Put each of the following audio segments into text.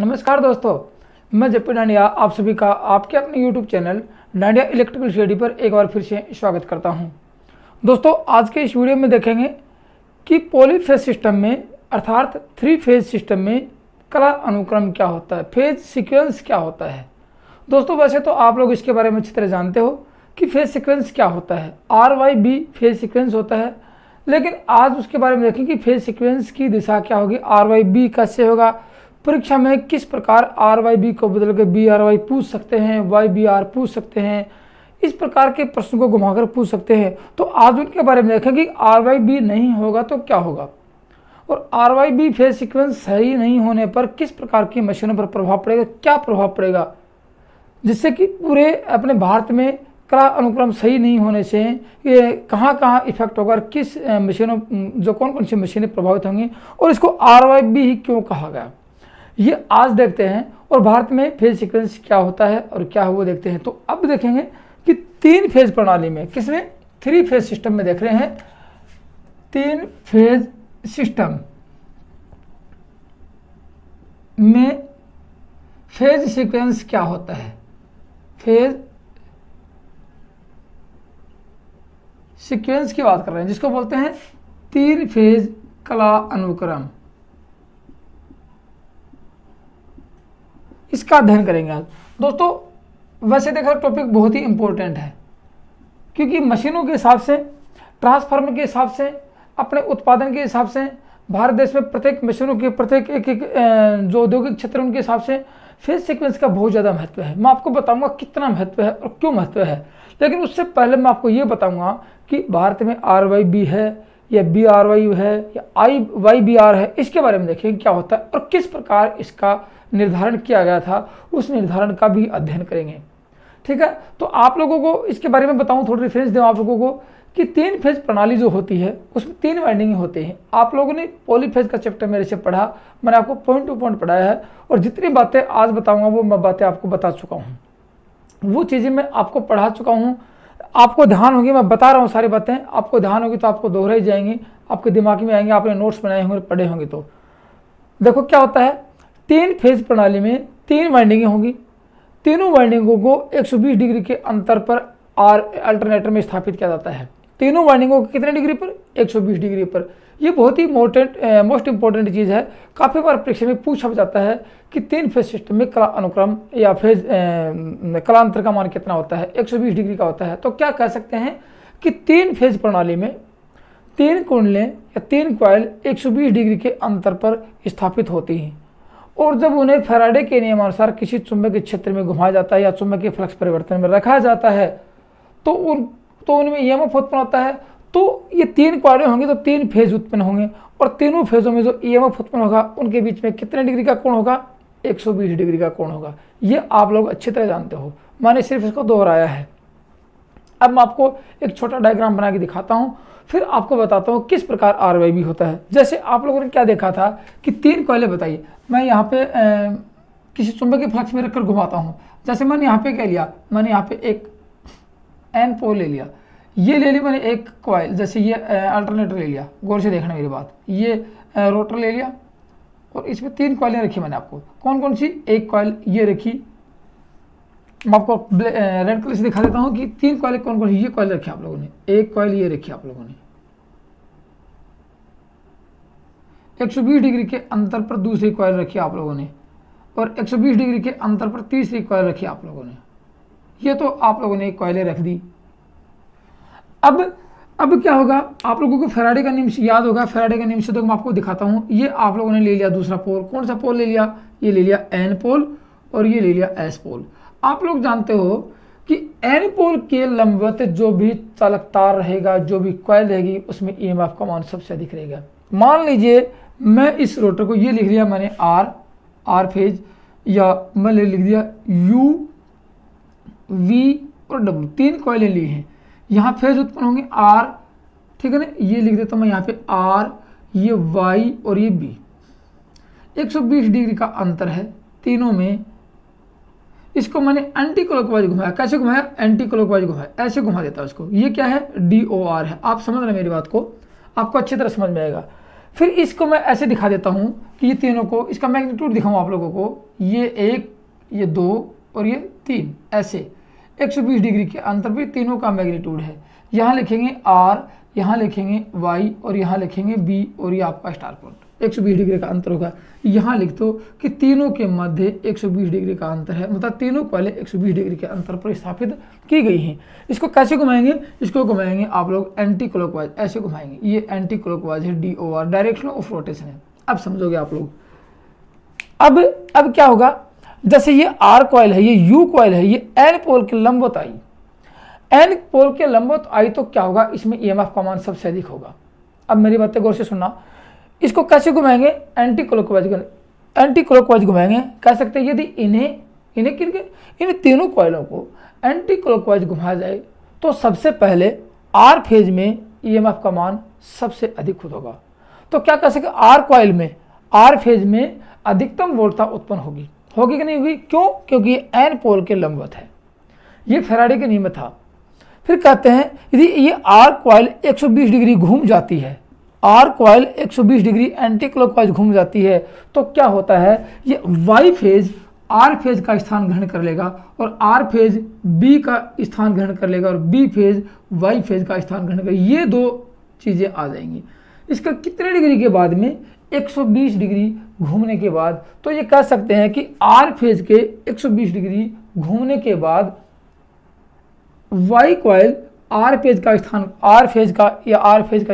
नमस्कार दोस्तों, मैं जे पी डांडिया आप सभी का आपके अपने YouTube channel dandiya electrical study पर एक बार फिर से स्वागत करता हूं। दोस्तों, आज के इस वीडियो में देखेंगे कि पॉलीफेज सिस्टम में अर्थात थ्री फेज सिस्टम में कला अनुक्रम क्या होता है, फेज सीक्वेंस क्या होता है। दोस्तों, वैसे तो आप लोग इसके बारे में अच्छी तरह जानते हो कि फेज सीक्वेंस क्या होता है, RYB फेज सीक्वेंस होता है, लेकिन आज उसके बारे में देखें कि फेज सीक्वेंस की दिशा क्या होगी, RYB कैसे होगा, परीक्षा में किस प्रकार RYB को बदल के BRY पूछ सकते हैं, YBR पूछ सकते हैं, इस प्रकार के प्रश्न को घुमाकर पूछ सकते हैं। तो आज उनके बारे में देखें कि RYB नहीं होगा तो क्या होगा और RYB फेज सीक्वेंस सही नहीं होने पर किस प्रकार की मशीनों पर प्रभाव पड़ेगा, क्या प्रभाव पड़ेगा, जिससे कि पूरे अपने भारत में कला अनुक्रम सही नहीं होने से ये कहाँ कहाँ इफेक्ट होगा, किस मशीनों जो कौन कौन सी मशीनें प्रभावित होंगी और इसको RYB ही क्यों कहा गया, ये आज देखते हैं। और भारत में फेज सीक्वेंस क्या होता है और क्या है वो देखते हैं। तो अब देखेंगे कि तीन फेज प्रणाली में, किसमें, थ्री फेज सिस्टम में देख रहे हैं, तीन फेज सिस्टम में फेज सीक्वेंस क्या होता है, फेज सीक्वेंस की बात कर रहे हैं, जिसको बोलते हैं तीन फेज कला अनुक्रम, इसका अध्ययन करेंगे आज। दोस्तों, वैसे देखा टॉपिक बहुत ही इम्पोर्टेंट है, क्योंकि मशीनों के हिसाब से, ट्रांसफार्मर के हिसाब से, अपने उत्पादन के हिसाब से, भारत देश में प्रत्येक मशीनों के प्रत्येक एक एक जो औद्योगिक क्षेत्र उनके हिसाब से फेज सीक्वेंस का बहुत ज़्यादा महत्व है। मैं आपको बताऊंगा कितना महत्व है और क्यों महत्व है, लेकिन उससे पहले मैं आपको ये बताऊँगा कि भारत में RYB है या BRY है या YBR है, इसके बारे में देखें क्या होता है और किस प्रकार इसका निर्धारण किया गया था, उस निर्धारण का भी अध्ययन करेंगे। ठीक है, तो आप लोगों को इसके बारे में बताऊं, थोड़ी रेफरेंस दें आप लोगों को कि तीन फेज प्रणाली जो होती है उसमें तीन वाइंडिंग होते हैं। आप लोगों ने पॉलीफेज का चैप्टर मेरे से पढ़ा, मैंने आपको पॉइंट टू पॉइंट पढ़ाया है और जितनी बातें आज बताऊँगा वो मैं बातें आपको बता चुका हूँ, वो चीज़ें मैं आपको पढ़ा चुका हूँ, आपको ध्यान होगी, मैं बता रहा हूँ सारी बातें, आपको ध्यान होगी तो आपको दोहराई जाएंगी, आपके दिमाग में आएंगे, आपने नोट्स बनाए होंगे, पढ़े होंगे। तो देखो क्या होता है, तीन फेज प्रणाली में तीन वाइंडिंगें होंगी, तीनों वाइंडिंगों को 120 डिग्री के अंतर पर अल्टरनेटर में स्थापित किया जाता है। तीनों वाइंडिंगों को कितने डिग्री पर, 120 डिग्री पर। यह बहुत ही मोस्ट इम्पोर्टेंट चीज़ है, काफ़ी बार परीक्षा में पूछा जाता है कि तीन फेज सिस्टम में कला अनुक्रम या फेज कला अंतर का मान कितना होता है, 120 डिग्री का होता है। तो क्या कह सकते हैं कि तीन फेज प्रणाली में तीन कुंडलें या तीन कॉइल 120 डिग्री के अंतर पर स्थापित होती हैं और जब उन्हें फैराडे के नियमानुसार किसी चुंबकीय क्षेत्र में घुमाया जाता है या चुंबकीय फ्लक्स परिवर्तन में रखा जाता है तो उनमें EMF उत्पन्न होता है। तो ये तीन कॉइलें होंगी तो तीन फेज उत्पन्न होंगे और तीनों फेजों में जो EMF उत्पन्न होगा उनके बीच में कितने डिग्री का कोण होगा, 120 डिग्री का कोण होगा। ये आप लोग अच्छी तरह जानते हो, मैंने सिर्फ इसको दोहराया है। अब मैं आपको एक छोटा डायग्राम बना के दिखाता हूँ, फिर आपको बताता हूँ किस प्रकार RYB होता है। जैसे आप लोगों ने क्या देखा था कि तीन कॉइलें बताइए, मैं यहाँ पे किसी चुंबकीय फ्लक्स में रखकर घुमाता हूँ। जैसे मैंने यहाँ पे क्या लिया, मैंने यहाँ पे एक एन पोल ले लिया, ये ले ली मैंने एक कॉइल, जैसे ये अल्टरनेटर ले लिया, गौर से देखना मेरी बात, ये रोटर ले लिया और इसमें तीन कॉइलें रखी मैंने आपको, कौन कौन सी, एक कॉइल ये रखी, मैं आपको रेड कलर से दिखा देता हूँ कि तीन कॉइल कौन कौन सी, ये कॉइल रखी आप लोगों ने, एक कॉइल ये रखी आप लोगों ने, 120 डिग्री के अंतर पर दूसरी कॉइल रखी आप लोगों ने और 120 डिग्री के अंतर पर तीसरी कॉइल रखी आप लोगों ने। ये तो आप लोगों ने एक कॉइलें रख दी। अब क्या होगा, आप लोगों को फैराडे का नियम याद होगा, फैराडे का नियम से तो मैं आपको दिखाता हूँ। ये आप लोगों ने ले लिया दूसरा पोल, कौन सा पोल ले लिया, ये ले लिया एन पोल और ये ले लिया एस पोल। आप लोग जानते हो कि एन पोल के लंबवत जो भी चालक तार रहेगा, जो भी कॉइल रहेगी, उसमें EMF का मान सबसे अधिक रहेगा। मान लीजिए मैं इस रोटर को ये लिख लिया मैंने आर फेज, या मैं लिख दिया U V और W, तीन कॉइलें ली हैं, यहाँ फेज उत्पन्न होंगे R, ठीक है ना, ये लिख देता हूँ मैं यहाँ पे R, ये Y और ये B। 120 डिग्री का अंतर है तीनों में। इसको मैंने एंटी क्लॉकवाइज घुमाया, कैसे घुमाया, एंटी क्लॉकवाइज घुमाया, ऐसे घुमा देता है उसको। ये क्या है, DOR है, आप समझ रहे मेरी बात को, आपको अच्छी तरह समझ में आएगा। फिर इसको मैं ऐसे दिखा देता हूँ कि ये तीनों को, इसका मैग्नीट्यूड दिखाऊँ आप लोगों को, ये एक, ये दो और ये तीन, ऐसे 120 डिग्री के अंतर पे तीनों का मैग्नीट्यूड है। यहाँ लिखेंगे R, यहाँ लिखेंगे Y और यहाँ लिखेंगे B और ये आपका स्टार पॉइंट। 120 डिग्री का अंतर होगा। यहाँ लिख दो कि तीनों के मध्य 120 डिग्री का अंतर है, मतलब तीनों कॉइलें 120 डिग्री के अंतर पर स्थापित की गई हैं। इसको कैसे घुमाएंगे? इसको घुमाएंगे आप लोग एंटी क्लॉकवाइज, ऐसे घुमाएंगे। ये एंटी क्लॉकवाइज है, DOR डायरेक्शन ऑफ रोटेशन है। अब समझोगे आप लोग। अब क्या होगा, जैसे ये R कॉइल है, ये U कॉइल है, ये N पोल के लंबवताई, N पोल के लंबवताई, तो क्या होगा, इसमें EMF का मान सबसे अधिक होगा। अब मेरी बातें गौर से सुनना। इसको कैसे घुमाएंगे? एंटी क्लॉकवाइज, एंटी क्लॉकवाइज घुमाएंगे। कह सकते हैं यदि इन्हें किनके, इन तीनों कॉइलों को एंटी क्लॉकवाइज घुमाया जाए तो सबसे पहले R फेज में EMF का मान सबसे अधिक होगा। तो क्या कह सके, R कॉइल में R फेज में अधिकतम वोल्टता उत्पन्न होगी कि नहीं होगी? क्यों? क्योंकि ये एन पोल के लंबवत है। ये फैराडे के नियम था। फिर कहते हैं यदि ये आर कॉइल 120 डिग्री घूम जाती है, R coil 120 degree anti clockwise घूम जाती है, तो क्या होता है, ये वाई फेज आर फेज का स्थान ग्रहण कर लेगा और आर फेज बी का स्थान ग्रहण कर लेगा और बी फेज वाई फेज का स्थान ग्रहण करेगा। ये दो चीज़ें आ जाएंगी। इसका कितने डिग्री के बाद में? 120 डिग्री घूमने के बाद। तो ये कह सकते हैं कि आर फेज के 120 डिग्री घूमने के बाद वाई कॉइल आर फेज का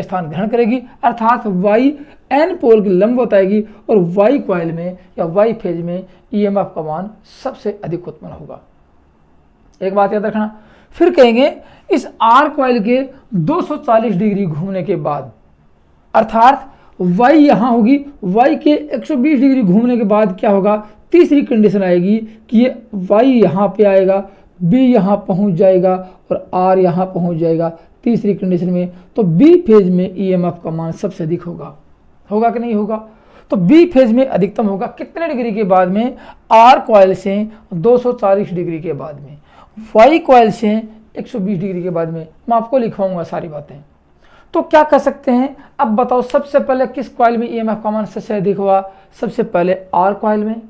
स्थान ग्रहण करेगी, अर्थात वाई एन पोल की लंब बताएगी और वाई कॉइल में या वाई फेज में EMF का मान सबसे अधिक उत्पन्न होगा। एक बात याद रखना। फिर कहेंगे इस आर कॉइल के 240 डिग्री घूमने के बाद, अर्थात Y यहाँ होगी, Y के 120 डिग्री घूमने के बाद क्या होगा, तीसरी कंडीशन आएगी कि ये Y यहाँ पे आएगा, B यहाँ पहुँच जाएगा और R यहाँ पहुँच जाएगा। तीसरी कंडीशन में तो B फेज में EMF का मान सबसे अधिक होगा कि नहीं होगा? तो B फेज में अधिकतम होगा। कितने डिग्री के बाद में? R कॉइल से 240 डिग्री के बाद में, Y कॉइल से 120 डिग्री के बाद में। मैं आपको लिखवाऊँगा सारी बातें। तो क्या कह सकते हैं, अब बताओ सबसे पहले किस कॉइल में EMF का मान सबसे अधिक हुआ? सबसे पहले R कॉइल में,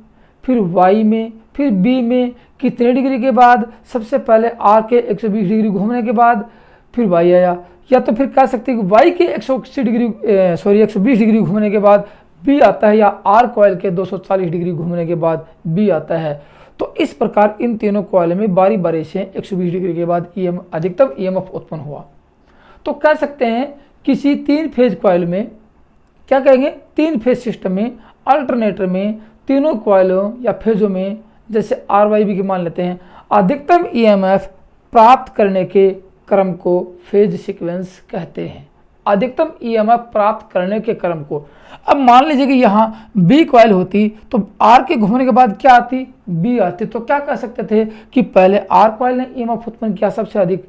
फिर Y में, फिर B में। कितने डिग्री के बाद? सबसे पहले R के 120 डिग्री घूमने के बाद फिर Y आया, या तो फिर कह सकते हैं कि Y के 120 डिग्री घूमने के बाद B आता है, या R कॉइल के 240 डिग्री घूमने के बाद B आता है। तो इस प्रकार इन तीनों कॉइल में बारी बारी से 120 डिग्री के बाद अधिकतम EMF उत्पन्न हुआ। तो कह सकते हैं किसी तीन फेज कॉइल में, क्या कहेंगे, तीन फेज सिस्टम में अल्टरनेटर में तीनों कॉइलों या फेजों में, जैसे RYB के मान लेते हैं, अधिकतम EMF प्राप्त करने के क्रम को फेज सीक्वेंस कहते हैं। अधिकतम EMF प्राप्त करने के क्रम को। अब मान लीजिए कि यहाँ B कॉइल होती तो R के घूमने के बाद क्या आती? B आती। तो क्या कह सकते थे कि पहले R कॉइल ने EMF उत्पन्न किया सबसे अधिक,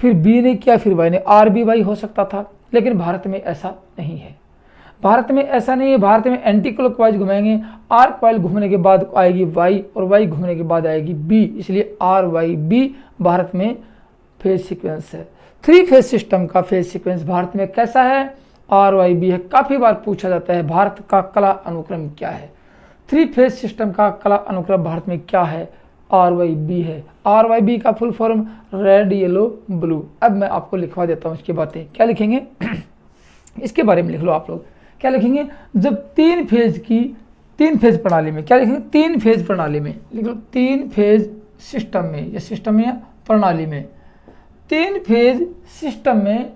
फिर B ने किया, फिर Y ने। RBY हो सकता था, लेकिन भारत में ऐसा नहीं है। भारत में ऐसा नहीं है। भारत में एंटी क्लॉकवाइज घुमाएंगे। R कॉइल घूमने के बाद आएगी Y और Y घूमने के बाद आएगी B, इसलिए RYB भारत में फेज सीक्वेंस है। थ्री फेज सिस्टम का फेज सीक्वेंस भारत में कैसा है? RYB है। काफ़ी बार पूछा जाता है भारत का कला अनुक्रम क्या है, थ्री फेज सिस्टम का कला अनुक्रम भारत में क्या है? RYB है। RYB का full form red yellow blue. अब मैं आपको लिखवा देता हूँ इसकी बातें। क्या लिखेंगे इसके बारे में लिख लो आप लोग। क्या लिखेंगे? जब तीन फेज प्रणाली में, क्या लिखेंगे, तीन फेज प्रणाली में लिख लो, तीन फेज सिस्टम में, ये सिस्टम या प्रणाली में, तीन फेज सिस्टम में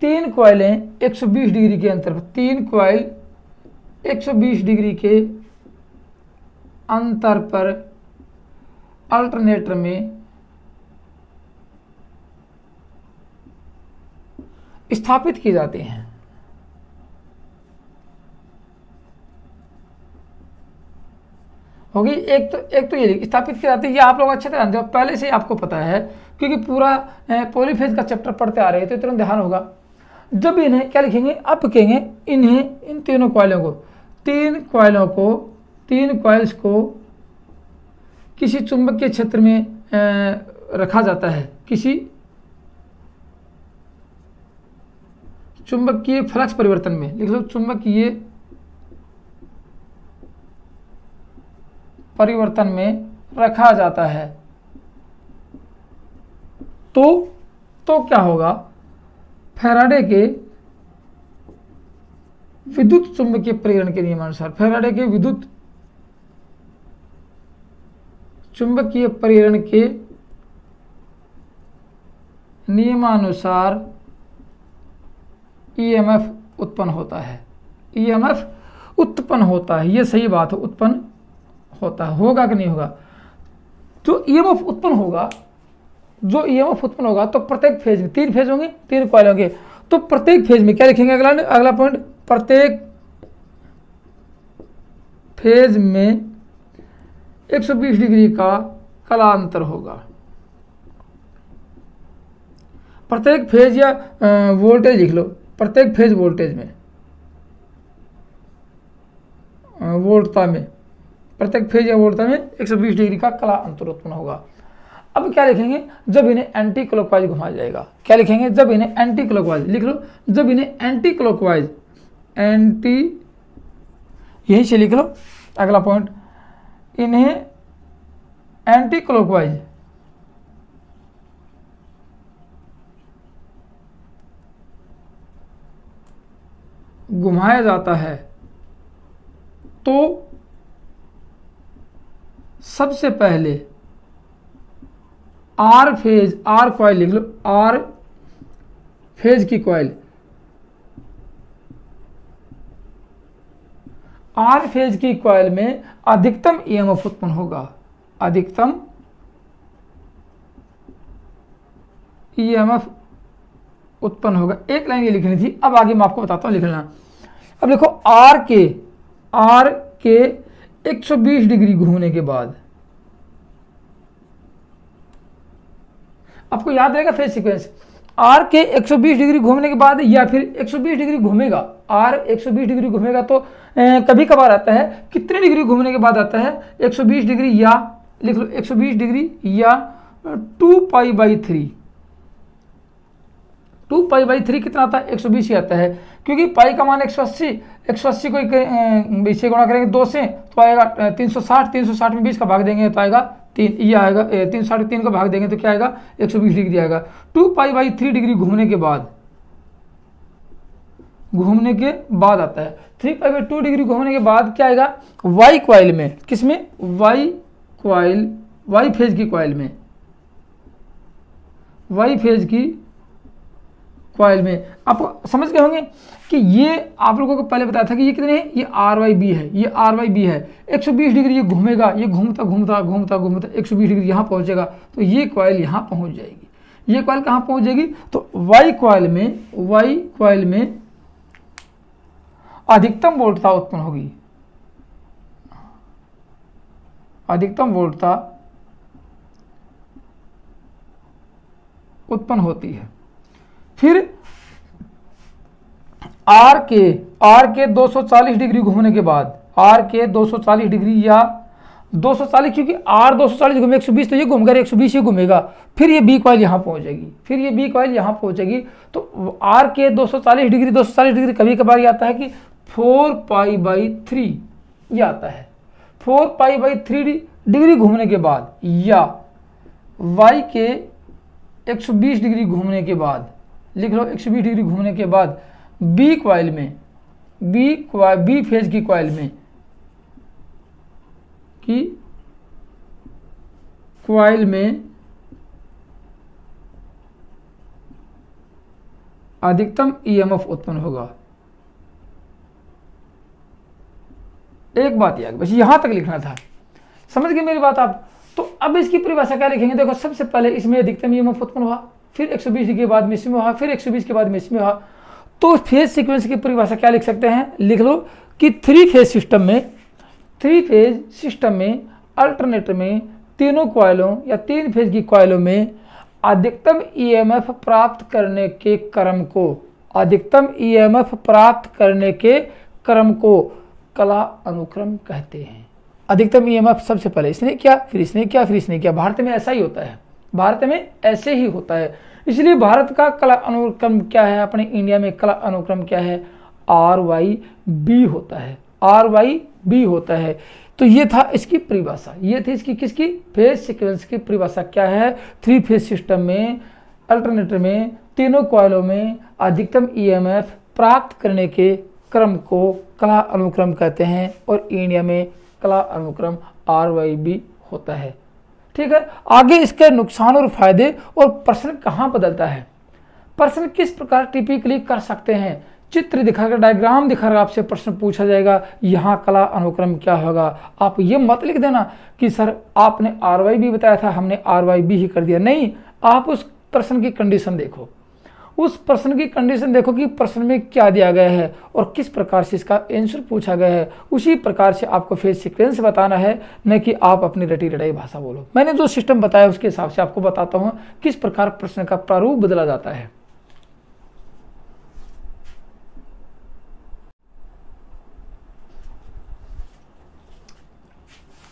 तीन कॉइलें 120 डिग्री के अंतर पर, तीन कॉइल 120 डिग्री के अंतर पर अल्टरनेटर में स्थापित किए जाते हैं। होगी एक तो ये स्थापित किए जाते हैं, ये आप लोग अच्छे से जानते हो, पहले से ही आपको पता है क्योंकि पूरा पॉलीफेज का चैप्टर पढ़ते आ रहे हैं, तो तुरंत ध्यान होगा। जब इन्हें क्या लिखेंगे, अब कहेंगे इन्हें, इन तीनों कॉइलों को, तीन कॉइल्स को किसी चुंबकीय क्षेत्र में रखा जाता है, किसी चुंबकीय फ्लक्स परिवर्तन में लिख लो चुंबकीय परिवर्तन में रखा जाता है तो क्या होगा, फैराडे के विद्युत चुंबकीय प्रेरण के नियमानुसार, फैराडे के विद्युत चुंबकीय प्रेरण के नियमानुसार ईएमएफ उत्पन्न होता है, ईएमएफ उत्पन्न होता है। ये सही बात है, उत्पन्न होता है, होगा कि नहीं होगा? जो ईएमएफ उत्पन्न होगा, जो ईएमएफ उत्पन्न होगा तो प्रत्येक फेज में, तीन फेज होंगे, तीन कॉइल होंगे, तो प्रत्येक फेज में क्या लिखेंगे, अगला पॉइंट, प्रत्येक फेज में 120 डिग्री का कालांतर होगा। प्रत्येक फेज या वोल्टेज लिख लो, प्रत्येक फेज वोल्टेज में, वोल्टता में, प्रत्येक फेज या वोल्टता में 120 डिग्री का कालांतर उत्पन्न होगा। अब क्या लिखेंगे, जब इन्हें एंटी क्लॉकवाइज घुमाया जाएगा, क्या लिखेंगे, जब इन्हें एंटी क्लॉकवाइज, लिख लो जब इन्हें एंटी क्लॉकवाइज, एंटी, यहीं से लिख लो अगला पॉइंट, इन्हें एंटी क्लॉकवाइज घुमाया जाता है तो सबसे पहले आर फेज, आर कॉइल लिख लो, आर फेज की कॉइल, आर फेज की कॉइल में अधिकतम ईएमएफ उत्पन्न होगा, अधिकतम ईएमएफ उत्पन्न होगा। एक लाइन ये लिखनी थी, अब आगे मैं आपको बताता हूं लिखना। अब देखो आर के 120 डिग्री घूमने के बाद, आपको याद रहेगा फेज सीक्वेंस, आर के 120 डिग्री घूमने के बाद या फिर 120 डिग्री घूमेगा, आर 120 डिग्री घूमेगा तो कभी कभार आता है, कितने डिग्री घूमने के बाद आता है, 120 डिग्री या लिख लो 120 डिग्री या 2π/3, 2π/3 कितना आता है, 120 ही आता है, क्योंकि पाई का मान 180, 180 को 20 से गुणा करेंगे 2 से तो आएगा 360, 360 में 20 का भाग देंगे तो आएगा 3, ये आएगा 360 को भाग देंगे तो क्या आएगा, 120 डिग्री आएगा। 2π/3 डिग्री घूमने के बाद आता है। 3π/2 डिग्री घूमने के बाद क्या आएगा, वाई कॉइल में, किसमें, वाई कॉइल, वाई फेज की कॉइल में, वाई फेज की कॉइल में। आप समझ गए होंगे कि ये आप लोगों को पहले बताया था कि ये कितने हैं, ये RYB है, ये RYB है, 120 डिग्री ये घूमेगा, ये घूमता 120 डिग्री यहाँ पहुँचेगा तो ये कॉइल यहाँ पहुँच जाएगी। ये कॉइल कहाँ पहुँच जाएगी, तो वाई कॉइल में, वाई कॉइल में अधिकतम वोल्टता उत्पन्न होगी, अधिकतम वोल्टता उत्पन्न होती है। फिर आर के 240 डिग्री घूमने के बाद, आर के 240 डिग्री या 240, क्योंकि आर 240 घूमे 120 तो ये घूम कर 120 ही घूमेगा, फिर ये बी कॉइल यहाँ पहुँचेगी, फिर ये बी कॉइल यहाँ पहुँचेगी। तो आर के 240 डिग्री कभी कभार ये आता है कि 4π/3 ये आता है, 4π/3 डिग्री घूमने के बाद या वाई के 120 डिग्री घूमने के बाद, लिख लो 120 डिग्री घूमने के बाद बी कॉइल में, बी फेज की कॉइल में अधिकतम ईएमएफ उत्पन्न होगा। एक बात याद, बस यहां तक लिखना था, समझ गए मेरी बात आप? तो अब इसकी परिभाषा क्या लिखेंगे, देखो सबसे पहले इसमें अधिकतम ईएमएफ उत्पन्न हुआ, फिर 120 के बाद इसमें हुआ, फिर 120 के बाद इसमें हुआ, तो फेज सीक्वेंस की परिभाषा क्या लिख सकते हैं, लिख लो कि थ्री फेज सिस्टम में अल्टरनेटर में तीनों कॉइलों या तीन फेज की कॉइलों में अधिकतम ईएमएफ प्राप्त करने के क्रम को, अधिकतम ईएमएफ प्राप्त करने के क्रम को कला अनुक्रम कहते हैं। अधिकतम ईएमएफ सबसे पहले इसने किया, फिर इसने किया, फिर इसने किया, भारत में ऐसा ही होता है, भारत में ऐसे ही होता है। इसलिए भारत का कला अनुक्रम क्या है, अपने इंडिया में कला अनुक्रम क्या है, RYB होता है, RYB होता है। तो ये था इसकी परिभाषा, ये थी इसकी किसकी, फेज सीक्वेंस की परिभाषा। क्या है, थ्री फेज सिस्टम में अल्टरनेटर में तीनों कॉइलों में अधिकतम EMF प्राप्त करने के क्रम को कला अनुक्रम कहते हैं और इंडिया में कला अनुक्रम RYB होता है। ठीक है, आगे इसके नुकसान और फायदे और प्रश्न कहाँ बदलता है, प्रश्न किस प्रकार टिपिकली कर सकते हैं, चित्र दिखाकर डायग्राम दिखाकर आपसे प्रश्न पूछा जाएगा, यहाँ कला अनुक्रम क्या होगा। आप ये मत लिख देना कि सर आपने RYB बताया था हमने RYB ही कर दिया, नहीं, आप उस प्रश्न की कंडीशन देखो, उस प्रश्न की कंडीशन देखो कि प्रश्न में क्या दिया गया है और किस प्रकार से इसका आंसर पूछा गया है, उसी प्रकार से आपको फेज सीक्वेंस बताना है, न कि आप अपनी रटी रटाई भाषा बोलो। मैंने जो सिस्टम बताया उसके हिसाब से आपको बताता हूँ किस प्रकार प्रश्न का प्रारूप बदला जाता है।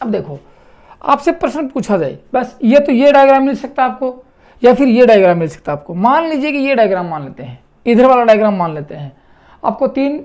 अब देखो, आपसे प्रश्न पूछा जाए, बस ये तो ये डायग्राम मिल सकता है आपको या फिर ये डायग्राम मिल सकता है आपको। मान लीजिए कि ये डायग्राम मान लेते हैं, इधर वाला डायग्राम मान लेते हैं। आपको तीन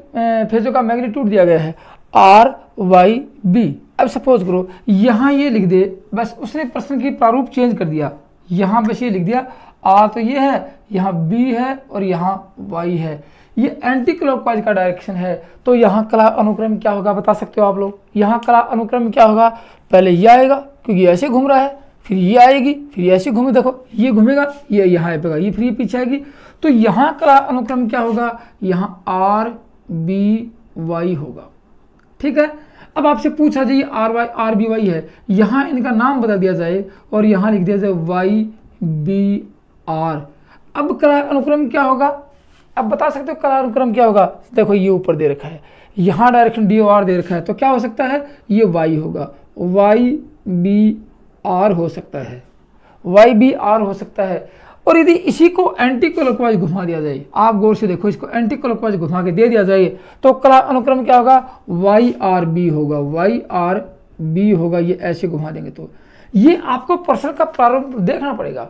फेजों का मैग्नीट्यूड दिया गया है RYB। अब सपोज करो यहाँ ये लिख दे, बस उसने प्रश्न की प्रारूप चेंज कर दिया, यहाँ बस ये लिख दिया R तो ये है, यहाँ B है और यहाँ Y है, ये एंटी क्लॉकवाइज का डायरेक्शन है। तो यहाँ कला अनुक्रम क्या होगा बता सकते हो आप लोग, यहाँ कला अनुक्रम क्या होगा, पहले ये आएगा क्योंकि ऐसे घूम रहा है, फिर ये आएगी, फिर ये ऐसे घूमे, देखो ये घूमेगा, ये यहाँ आएगा, ये फिर ये पीछे आएगी। तो यहाँ कला अनुक्रम क्या होगा, यहाँ RBY होगा। ठीक है, अब आपसे पूछा जाए RBY है, यहाँ इनका नाम बता दिया जाए और यहाँ लिख दिया जाए YBR। अब कला अनुक्रम क्या होगा, अब बता सकते हो कला अनुक्रम क्या होगा। देखो ये ऊपर दे रखा है, यहाँ डायरेक्शन DOR दे रखा है, तो क्या हो सकता है, ये Y होगा, YBR हो सकता है, YBR हो सकता है। और यदि इसी को एंटी क्लॉकवाइज घुमा दिया जाए, आप गौर से देखो, इसको एंटी क्लॉकवाइज घुमा के दे दिया जाए तो कला अनुक्रम क्या होगा, YRB होगा, YRB होगा, ये ऐसे घुमा देंगे। तो ये आपको प्रश्न का प्रारूप देखना पड़ेगा,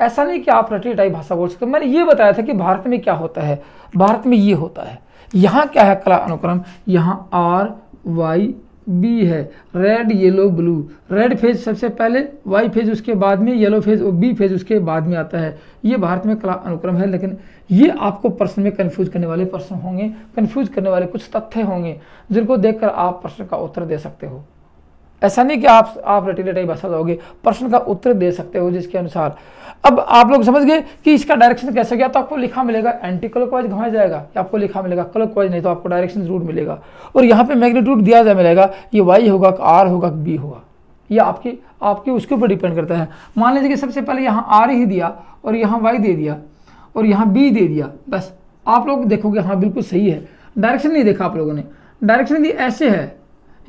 ऐसा नहीं कि आप रटी रटाई भाषा बोल सकते। मैंने ये बताया था कि भारत में क्या होता है, भारत में ये होता है। यहाँ क्या है कला अनुक्रम, यहाँ RYB है, red yellow blue, red phase सबसे पहले, Y फेज उसके बाद में, येलो फेज और B फेज उसके बाद में आता है। ये भारत में कला अनुक्रम है, लेकिन ये आपको प्रश्न में कन्फ्यूज करने वाले प्रश्न होंगे, कन्फ्यूज करने वाले कुछ तथ्य होंगे जिनको देखकर आप प्रश्न का उत्तर दे सकते हो। ऐसा नहीं कि आप रटी रटाई भाषा जाओगे, प्रश्न का उत्तर दे सकते हो जिसके अनुसार। अब आप लोग समझ गए कि इसका डायरेक्शन कैसे गया, तो आपको लिखा मिलेगा एंटी क्लॉकवाइज घुमाया जाएगा, या आपको लिखा मिलेगा क्लॉकवाइज, नहीं तो आपको डायरेक्शन जरूर मिलेगा। और यहाँ पे मैग्नीट्यूड दिया जाए मिलेगा, ये Y होगा R होगा B होगा, ये आपके उसके ऊपर डिपेंड करता है। मान लीजिए कि सबसे पहले यहाँ R ही दिया और यहाँ Y दे दिया और यहाँ B दे दिया, बस आप लोग देखोगे हाँ बिल्कुल सही है। डायरेक्शन नहीं देखा आप लोगों ने, डायरेक्शन दी ऐसे है,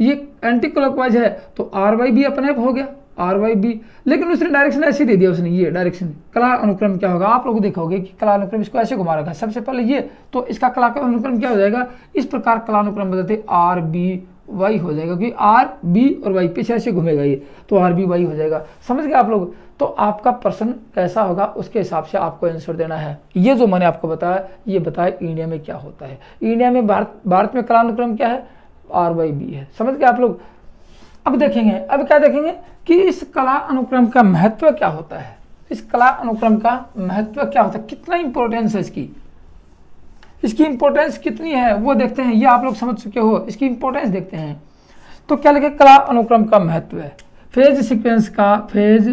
ये एंटी क्लॉकवाइज है तो RYB अपने आप हो गया RYB, लेकिन उसने डायरेक्शन ऐसे दे दिया, उसने ये डायरेक्शन। कला अनुक्रम क्या होगा, आप लोग देखोगे कि कला अनुक्रम इसको ऐसे घुमा रखा है, सबसे पहले ये, तो इसका कला अनुक्रम क्या हो जाएगा, इस प्रकार कला अनुक्रम बदलते RBY हो जाएगा, क्योंकि RB और Y पीछे ऐसे घूमेगा ये, तो RBY हो जाएगा। समझ गए आप लोग, तो आपका प्रश्न कैसा होगा उसके हिसाब से आपको आंसर देना है। ये जो मैंने आपको बताया, ये बताया इंडिया में क्या होता है, इंडिया में भारत में कला अनुक्रम क्या है, RYB है। समझ गए आप लोग। अब देखेंगे, अब क्या देखेंगे कि इस कला अनुक्रम का महत्व क्या होता है, इस कला अनुक्रम का महत्व क्या होता है, कितना इंपॉर्टेंस है इसकी इंपॉर्टेंस कितनी है वो देखते हैं। ये आप लोग समझ चुके हो, इसकी इंपॉर्टेंस देखते हैं। तो क्या लिखा, कला अनुक्रम का महत्व है, फेज सीक्वेंस का, फेज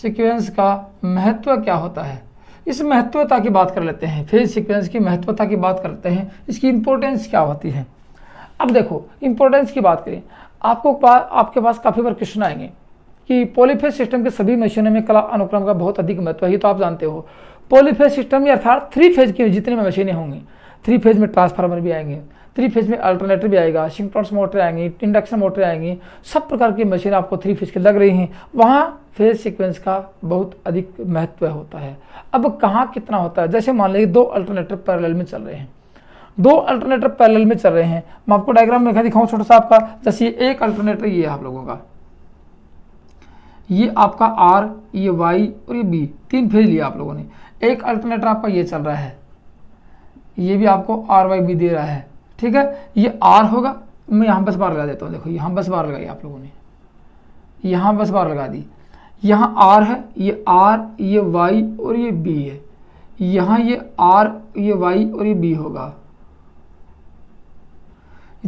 सीक्वेंस का महत्व क्या होता है। इस महत्वता की बात कर लेते हैं, फेज सीक्वेंस की महत्वता की बात करते हैं, इसकी इम्पोर्टेंस क्या होती है। अब देखो इम्पोर्टेंस की बात करें, आपके पास काफ़ी बार क्वेश्चन आएंगे कि पॉलीफेज सिस्टम के सभी मशीनों में कला अनुक्रम का बहुत अधिक महत्व है, ये तो आप जानते हो। पॉलीफेज सिस्टम अर्थात थ्री फेज की जितनी भी मशीनें होंगी, थ्री फेज में ट्रांसफार्मर भी आएंगे, थ्री फेज में अल्टरनेटर भी आएगा, सिंक्रोनस मोटर आएंगी, इंडक्शन मोटर आएंगी, सब प्रकार की मशीन आपको थ्री फेज की लग रही हैं, वहाँ फेज सीक्वेंस का बहुत अधिक महत्व होता है। अब कहाँ कितना होता है, जैसे मान लीजिए दो अल्टरनेटर पैरेलल में चल रहे हैं, दो अल्टरनेटर पैरेलल में चल रहे हैं। मैं आपको डायग्राम में दिखाऊं छोटा सा आपका, जैसे एक अल्टरनेटर ये है आप लोगों का, ये आपका आर, ये वाई और ये बी, तीन फेज लिया आप लोगों ने। एक अल्टरनेटर आपका ये चल रहा है, ये भी आपको आर वाई बी दे रहा है, ठीक है। ये आर होगा, मैं यहाँ बस बार लगा देता हूँ, देखो यहाँ बस बार लगाई आप लोगों ने, यहाँ बस बार लगा दी। यहाँ आर है, ये आर, ये वाई और ये बी है। यहाँ ये आर, ये वाई और ये बी होगा।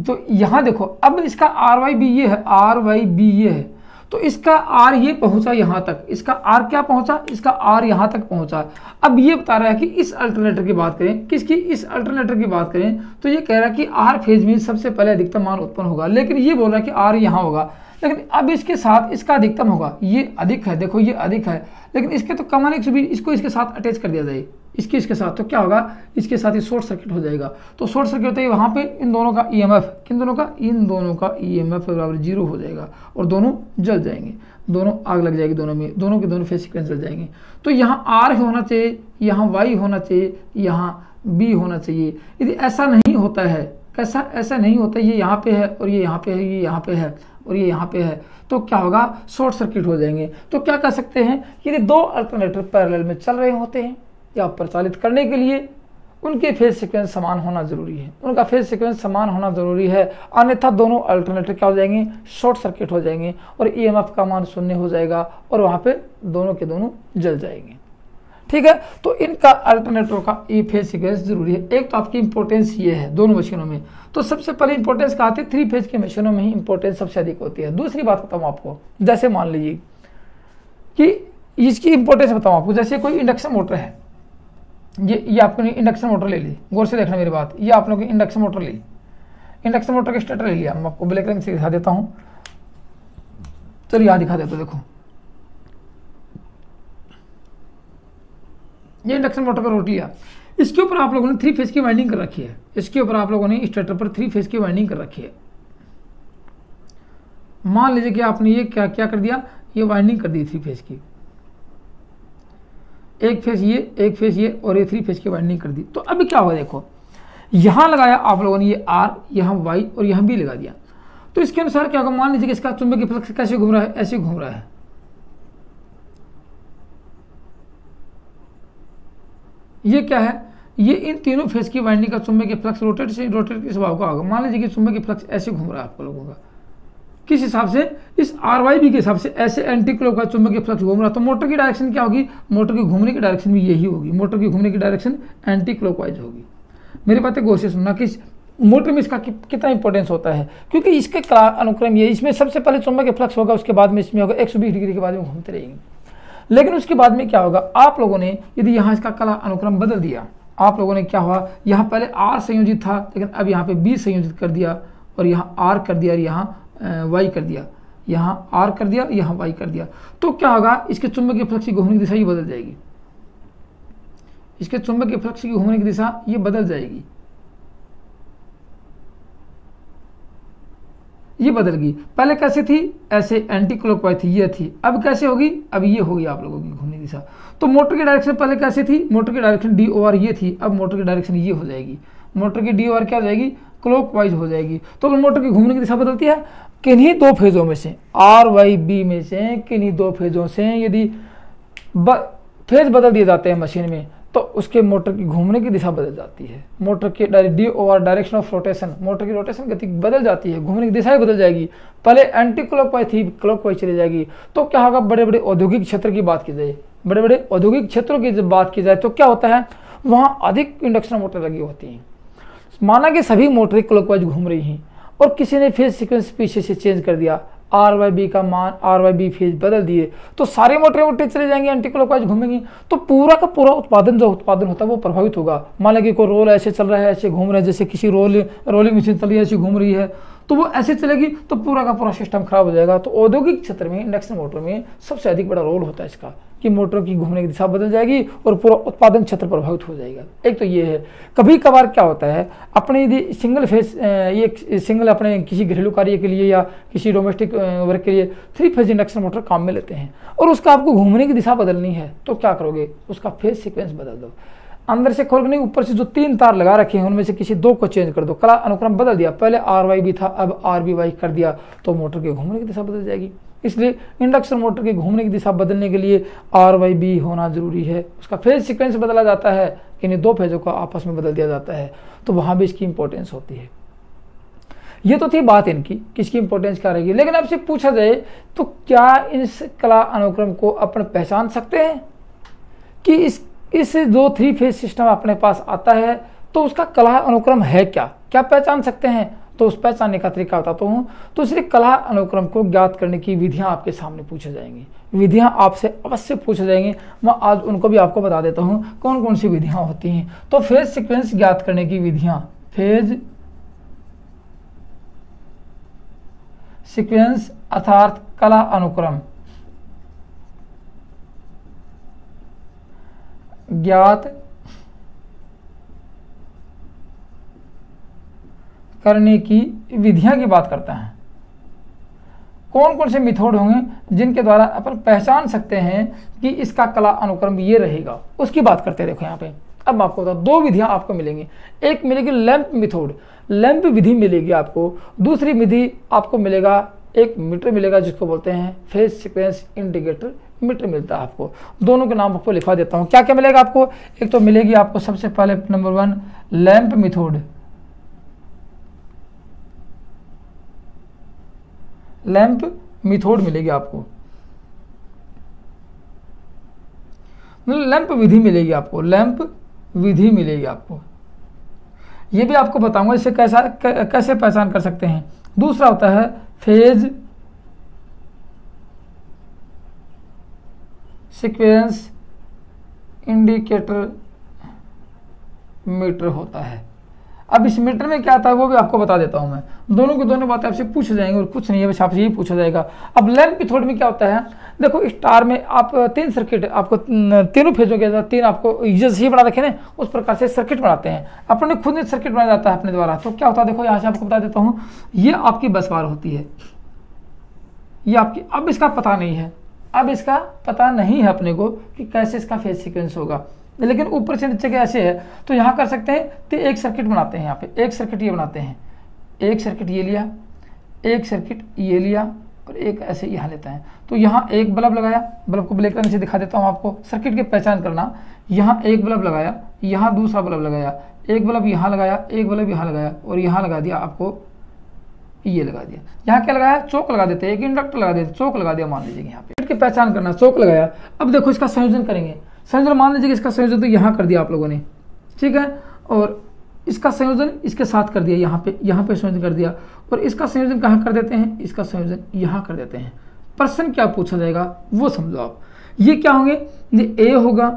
तो यहाँ देखो अब इसका आर वाई बी ये है, आर वाई बी ये है। तो इसका आर ये पहुँचा यहाँ तक, इसका आर क्या पहुँचा, इसका आर यहाँ तक पहुँचा। अब ये बता रहा है कि इस अल्टरनेटर की बात करें, किसकी, इस अल्टरनेटर की बात करें, तो ये कह रहा है कि आर फेज में सबसे पहले अधिकतम मान उत्पन्न होगा। लेकिन ये बोल रहा है कि आर यहाँ होगा, लेकिन अब इसके साथ इसका अधिकतम होगा, ये अधिक है, देखो ये अधिक है, लेकिन इसके तो कम आने के बीच इसको इसके साथ अटैच कर दिया जाए, इसकी इसके साथ, तो क्या होगा, इसके साथ ये शॉर्ट सर्किट हो जाएगा। तो शॉर्ट सर्किट होता है वहाँ पे इन दोनों का ईएमएफ, किन दोनों का, इन दोनों का ईएमएफ बराबर 0 हो जाएगा और दोनों जल जाएंगे, दोनों आग लग जाएगी, दोनों में, दोनों के दोनों फेज सीक्वेंस जल जाएंगे। तो यहाँ आर होना चाहिए, यहाँ वाई होना चाहिए, यहाँ बी होना चाहिए। यदि ऐसा नहीं होता है, कैसा, ऐसा नहीं होता, ये यहाँ पे है और ये यहाँ पे है, ये यहाँ पे है और ये यहाँ पे है, तो क्या होगा, शॉर्ट सर्किट हो जाएंगे। तो क्या कर सकते हैं, यदि दो अल्टरनेटर पैरेलल में चल रहे होते हैं या प्रचालित करने के लिए उनके फेज सीक्वेंस समान होना जरूरी है, उनका फेज सीक्वेंस समान होना जरूरी है, अन्यथा दोनों अल्टरनेटर क्या हो जाएंगे, शॉर्ट सर्किट हो जाएंगे और ईएमएफ का मान 0 हो जाएगा और वहाँ पे दोनों के दोनों जल जाएंगे, ठीक है। तो इनका अल्टरनेटरों का ई फेज सीक्वेंस जरूरी है। एक तो आपकी इंपॉर्टेंस ये है दोनों मशीनों में, तो सबसे पहले इंपॉर्टेंस कहा, थ्री फेज की मशीनों में ही इंपॉर्टेंस सबसे अधिक होती है। दूसरी बात बताऊँ आपको, जैसे मान लीजिए कि इसकी इंपॉर्टेंस बताऊँ आपको, जैसे कोई इंडक्शन मोटर है, ये आपने इंडक्शन मोटर ले ली, गौर से देखना मेरी बात, ये आप लोगों की इंडक्शन मोटर ली, इंडक्शन मोटर का स्टार्टर ले लिया, मैं आपको ब्लैक रंग से दिखा देता हूँ, चलिए यहाँ दिखा देता हूँ, देखो ये इंडक्शन मोटर का रोट लिया, इसके ऊपर आप लोगों ने थ्री फेज की वाइंडिंग कर रखी है, इसके ऊपर आप लोगों ने स्टार्टर पर थ्री फेज की वाइंडिंग कर रखी है। मान लीजिए कि आपने ये क्या क्या कर दिया, ये वाइंडिंग कर दी थ्री फेज की, एक फेज ये, एक फेज ये और ये थ्री फेज की वाइंडिंग कर दी। तो अब क्या हुआ, देखो यहाँ लगाया आप लोगों ने ये आर, यहाँ वाई और यहाँ बी लगा दिया। तो इसके अनुसार क्या होगा, मान लीजिए कि इसका चुंबकीय फ्लक्स कैसे घूम रहा है, ऐसे घूम रहा है, ये क्या है, ये इन तीनों फेज की वाइंडिंग का चुंबकीय फ्लक्स रोटेट से रोटेट के स्वभाव का होगा। मान लीजिए कि चुंबकीय फ्लक्स ऐसे घूम रहा है आप लोगों का, किस हिसाब से, इस आर वाई बी के हिसाब से, ऐसे एंटी क्लॉक का चुंबकीय फ्लक्स घूम रहा है। तो मोटर की डायरेक्शन क्या होगी, मोटर के घूमने की डायरेक्शन भी यही होगी, मोटर की घूमने की डायरेक्शन एंटी क्लॉकवाइज होगी। मेरी बातें गौर से सुनना कि मोटर में इसका कितना इंपॉर्टेंस होता है, क्योंकि इसके अनुक्रम ये, इसमें सबसे पहले चुंबकीय फ्लक्स होगा, उसके बाद में इसमें होगा, 120 डिग्री के बाद में घूमते रहेंगे। लेकिन उसके बाद में क्या होगा, आप लोगों ने यदि यहाँ इसका कला अनुक्रम बदल दिया, आप लोगों ने क्या हुआ, यहाँ पहले आर संयोजित था लेकिन अब यहाँ पे बी संयोजित कर दिया और यहाँ आर कर दिया और यहाँ वाई कर दिया, यहाँ आर कर दिया, यहाँ वाई कर दिया, तो क्या होगा, इसके चुंबकीय फ्लक्स की घूमने की दिशा ये बदल जाएगी, इसके चुंबकीय फ्लक्स की घूमने की दिशा ये बदल जाएगी, ये बदल गई। पहले कैसे थी, ऐसे एंटी क्लॉकवाइज थी, ये थी, अब कैसे होगी, अब ये होगी आप लोगों की घूमने की दिशा। तो मोटर की डायरेक्शन पहले कैसे थी, मोटर की डायरेक्शन डी ओ आर ये थी, अब मोटर की डायरेक्शन ये हो जाएगी, मोटर की डी ओ आर क्या हो जाएगी, क्लॉकवाइज हो जाएगी। तो मोटर की घूमने की दिशा बदलती है, किन्हीं दो फेजों में से, आर वाई बी में से किन्हीं दो फेजों से यदि फेज बदल दिए जाते हैं मशीन में, तो उसके मोटर की घूमने की दिशा बदल जाती है, मोटर के D O R direction of rotation, motor की रोटेशन गति बदल जाती है, घूमने की दिशा ही बदल जाएगी। पहले एंटी क्लॉकवाइज थी, क्लॉकवाइज चली जाएगी। तो क्या होगा, बड़े बड़े औद्योगिक क्षेत्र की बात की जाए, बड़े बड़े औद्योगिक क्षेत्रों की जब बात की जाए तो क्या होता है, वहाँ अधिक इंडक्शन मोटर लगी होती हैं। माना कि सभी मोटरें क्लॉकवाइज घूम रही हैं और किसी ने फेज सीक्वेंस पीछे से चेंज कर दिया, आर वाई बी का मान, आर वाई बी फेज बदल दिए, तो सारे मोटरें चले जाएंगे, एंटी क्लॉकवाइज घूमेंगी, तो पूरा का पूरा उत्पादन जो उत्पादन होता है वो प्रभावित होगा। मान लें कोई रोल ऐसे चल रहा है, ऐसे घूम रहा है, जैसे किसी रोलिंग मशीन चल रही है, ऐसी घूम रही है, तो वो ऐसे चलेगी तो पूरा का पूरा सिस्टम खराब हो जाएगा। तो औद्योगिक क्षेत्र में इंडक्शन मोटर में सबसे अधिक बड़ा रोल होता है इसका, कि मोटर की घूमने की दिशा बदल जाएगी और पूरा उत्पादन क्षेत्र प्रभावित हो जाएगा। एक तो ये है। कभी कभार क्या होता है, अपने यदि सिंगल फेज, ये सिंगल अपने किसी घरेलू कार्य के लिए या किसी डोमेस्टिक वर्क के लिए थ्री फेज इंडक्शन मोटर काम में लेते हैं और उसका आपको घूमने की दिशा बदलनी है, तो क्या करोगे, उसका फेज सिक्वेंस बदल दो। अंदर से खोल नहीं, ऊपर से जो तीन तार लगा रखे हैं उनमें से किसी दो को चेंज कर दो। कला अनुक्रम बदल दिया, पहले RYB था अब RBY कर दिया तो मोटर की घूमने की दिशा बदल जाएगी। इसलिए इंडक्शन मोटर की घूमने की दिशा बदलने के लिए RYB होना जरूरी है। उसका फेज सिक्वेंस बदला जाता है कि नहीं, दो फेजों को आपस में बदल दिया जाता है, तो वहाँ भी इसकी इंपॉर्टेंस होती है। ये तो थी बात इनकी कि इसकी इंपॉर्टेंस क्या रहेगी, लेकिन आपसे पूछा जाए तो क्या इस कला अनुक्रम को अपन पहचान सकते हैं कि इस जो थ्री फेज सिस्टम अपने पास आता है तो उसका कला अनुक्रम है क्या, क्या पहचान सकते हैं? तो उस पहचानने का तरीका बताता हूँ। तो इसलिए कला अनुक्रम को ज्ञात करने की विधियाँ आपके सामने पूछी जाएंगी, विधियाँ आपसे अवश्य पूछी जाएंगी। मैं आज उनको भी आपको बता देता हूँ कौन कौन सी विधियाँ होती हैं। तो फेज सिक्वेंस ज्ञात करने की विधियाँ, फेज सिक्वेंस अर्थात कला अनुक्रम ज्ञात करने की विधियां की बात करता है। कौन कौन से मेथड होंगे जिनके द्वारा अपन पहचान सकते हैं कि इसका कला अनुक्रम ये रहेगा, उसकी बात करते हैं। देखो यहाँ पे अब आपको बता, दो विधियां आपको मिलेंगी। एक मिलेगी लैंप मेथड, लैंप विधि मिलेगी आपको। दूसरी विधि आपको मिलेगा एक मीटर मिलेगा जिसको बोलते हैं फेज सिक्वेंस इंडिकेटर मीटर मिलता है आपको। दोनों के नाम आपको लिखा देता हूँ। क्या क्या मिलेगा आपको, एक तो मिलेगी आपको सबसे पहले number one lamp method, lamp method मिलेगी आपको, लैंप विधि मिलेगी आपको, लैंप विधि मिलेगी आपको। ये भी आपको बताऊंगा इसे कैसे पहचान कर सकते हैं। दूसरा होता है फेज सिक्वेंस इंडिकेटर मीटर होता है। अब इस मीटर में क्या आता है वो भी आपको बता देता हूं मैं। दोनों की दोनों बातें आपसे पूछे जाएंगे और कुछ नहीं है, बस आपसे यही पूछा जाएगा। अब लैंप मेथड में क्या होता है, देखो स्टार में आप तीन सर्किट, आपको तीनों फेजों के तीन आपको जैसे ही बना रखे ना उस प्रकार से सर्किट बनाते हैं अपने खुद ने, सर्किट बनाया जाता है अपने द्वारा। तो क्या होता है, देखो यहाँ से आपको बता देता हूँ, ये आपकी बस बार होती है, ये आपकी। अब इसका पता नहीं है, अब इसका पता नहीं है अपने को कि कैसे इसका फेज सिक्वेंस होगा, लेकिन ऊपर से नीचे के ऐसे है तो यहाँ कर सकते हैं। तो एक सर्किट बनाते हैं यहाँ पे, एक सर्किट ये बनाते हैं, एक सर्किट ये लिया, एक सर्किट ये लिया और एक ऐसे यहाँ लेते हैं। तो यहाँ एक बल्ब लगाया, बल्ब को ब्लैक रंग से दिखा देता हूँ आपको, सर्किट की पहचान करना। यहाँ एक बल्ब लगाया, यहाँ दूसरा बल्ब लगाया, एक बल्ब यहाँ लगाया, एक बल्ब यहाँ लगाया और यहाँ लगा दिया आपको, ये लगा दिया। यहाँ क्या लगाया, चौक लगा देते हैं, एक इंडक्टर लगा देते, चौक लगा दिया मान लीजिए। यहाँ पे पहचान करना, चौक लगाया। अब देखो इसका संयोजन करेंगे, संयोजन मान लीजिए कि इसका संयोजन तो यहाँ कर दिया आप लोगों ने, ठीक है, और इसका संयोजन इसके साथ कर दिया यहाँ पे संयोजन कर दिया, और इसका संयोजन कहाँ कर देते हैं, इसका संयोजन यहाँ कर देते हैं। प्रश्न क्या पूछा जाएगा वो समझो आप। ये क्या होंगे, ये ए होगा,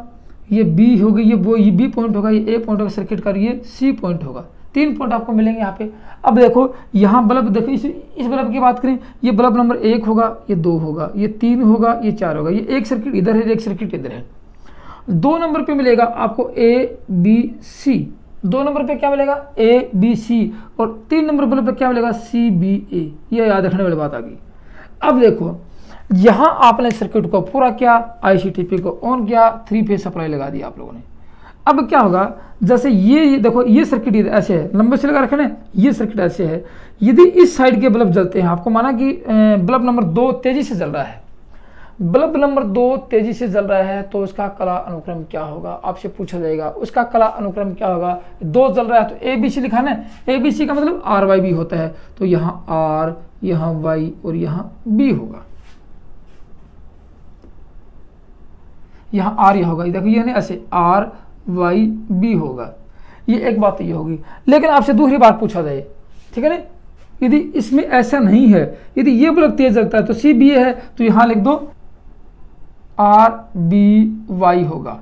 ये बी होगी, ये बी पॉइंट होगा, ये ए पॉइंट होगा सर्किट का, ये सी पॉइंट होगा। तीन पॉइंट आपको मिलेंगे यहाँ पे। अब देखो यहाँ बल्ब, देखो इस बल्ब की बात करें, ये बल्ब नंबर एक होगा, ये दो होगा, ये तीन होगा, ये चार होगा। ये एक सर्किट इधर है, एक सर्किट इधर है। दो नंबर पे मिलेगा आपको ए बी सी, दो नंबर पे क्या मिलेगा ए बी सी, और तीन नंबर बल्ब पे क्या मिलेगा सी बी ए। ये याद रखने वाली बात आ गई। अब देखो यहाँ आपने सर्किट को पूरा किया, ICTP को ऑन किया, थ्री फेज सप्लाई लगा दिया आप लोगों ने। अब क्या होगा, जैसे ये देखो ये सर्किट ऐसे है, लंबे से लगा रखे ना, ये सर्किट ऐसे है। यदि इस साइड के बल्ब जलते हैं, आपको माना कि बल्ब नंबर दो तेजी से जल रहा है, बल्ब नंबर दो तेजी से जल रहा है, तो उसका कला अनुक्रम क्या होगा आपसे पूछा जाएगा। उसका कला अनुक्रम क्या होगा, दो जल रहा है तो ABC लिखा ना, ABC का मतलब RYB होता है, तो यहाँ R, यहाँ Y और यहाँ B होगा, यहाँ R यह होगा। देखो ये नहीं ऐसे RYB होगा। ये एक बात ये होगी, लेकिन आपसे दूसरी बात पूछा जाए, ठीक है ना, यदि इसमें ऐसा नहीं है, यदि ये बल्ब तेज जलता है तो CBA है, तो यहाँ लिख दो RBY होगा,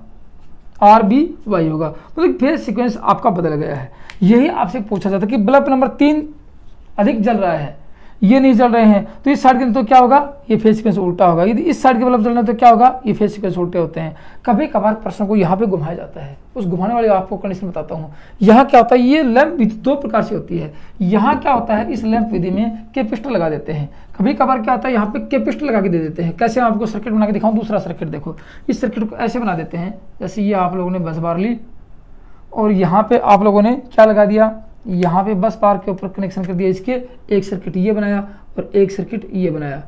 RBY होगा, मतलब फेज सिक्वेंस आपका बदल गया है। यही आपसे पूछा जाता है कि बल्ब नंबर तीन अधिक जल रहा है, ये नहीं जल रहे हैं, तो इस साइड के तो क्या होगा, ये फेज सिक्वेंस उल्टा होगा। यदि इस साइड के बल्ब जलना है तो क्या होगा, ये फेज सिक्वेंस उल्टे होते हैं। कभी कभार प्रश्न को यहाँ पे घुमाया जाता है, उस घुमाने वाली आपको कंडीशन बताता हूँ। यहाँ क्या होता है, ये लैंप विधि दो प्रकार से होती है। यहाँ क्या होता है, इस लैंप विधि में कैपेसिटर लगा देते हैं। कभी कभार क्या होता है, यहाँ पे कैपेसिटर लगा के दे देते हैं। कैसे, आपको सर्किट बना के दिखाऊँ दूसरा सर्किट। देखो इस सर्किट को ऐसे बना देते हैं, जैसे ये आप लोगों ने बस बार ली, और यहाँ पे आप लोगों ने क्या लगा दिया, यहाँ पे बस बार के ऊपर कनेक्शन कर दिया इसके, एक सर्किट ये बनाया और एक सर्किट ये बनाया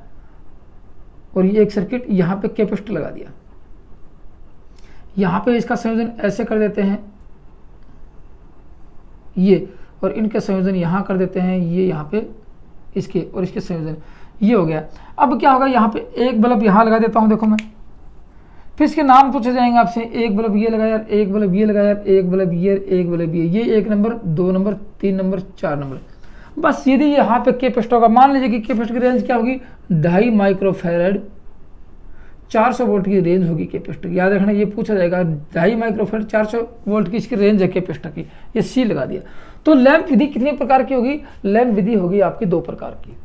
और ये एक सर्किट यहाँ पे कैपेसिटर लगा दिया। यहाँ पे इसका संयोजन ऐसे कर देते हैं ये, और इनके संयोजन यहाँ कर देते हैं ये, यहाँ पे इसके और इसके संयोजन ये हो गया। अब क्या होगा, यहाँ पे एक बल्ब यहाँ लगा देता हूँ, देखो मैं फिर इसके नाम पूछे जाएंगे आपसे, एक बल्ब ये लगा यार, एक बल्ब ये लगा यार, एक बल्ब ये, एक बल्ब ये, एक नंबर, दो नंबर, तीन नंबर, चार नंबर। बस यदि यहाँ पे कैपेसिटर होगा, मान लीजिए कि कैपेसिटर की रेंज क्या होगी 2.5 माइक्रोफैराड, 400 वोल्ट की रेंज होगी कैपेसिटर, याद रखना ये पूछा जाएगा 2.5 माइक्रोफैराड 400 वोल्ट की इसकी रेंज है कैपेसिटर की, ये सी लगा दिया। तो लैंप विधि कितने प्रकार की होगी, लैंप विधि होगी आपकी 2 प्रकार की,